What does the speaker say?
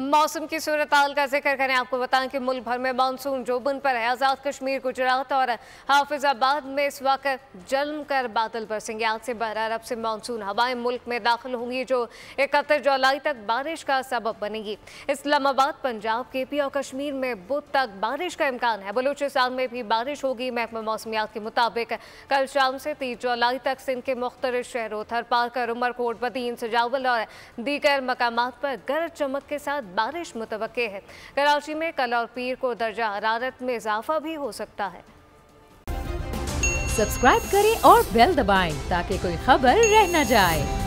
मौसम की सूरत हाल का जिक्र करें, आपको बताएं कि मुल्क भर में मानसून जोबन पर है। आज़ाद कश्मीर, गुजरात और हाफिजाबाद में इस वक्त जलम कर बादल बरसेंगे। आज से बहर अरब से मानसून हवाएं मुल्क में दाखिल होंगी जो 31 जुलाई तक बारिश का सबब बनेगी। इस्लामाबाद, पंजाब, के पी और कश्मीर में बुध तक बारिश का इम्कान है। बलूचिस्तान में भी बारिश होगी। महकमा मौसमियात के मुताबिक कल शाम से 30 जुलाई तक सिंध के मुख्तलिफ शहरों थरपाकर, उमरकोट, बदीन, सजावल और दीगर मकामात पर गरज चमक के साथ बारिश मुतवक्के है। कराची में कल और पीर को दर्जा हरारत में इजाफा भी हो सकता है। सब्सक्राइब करें और बेल दबाएं ताकि कोई खबर रह न जाए।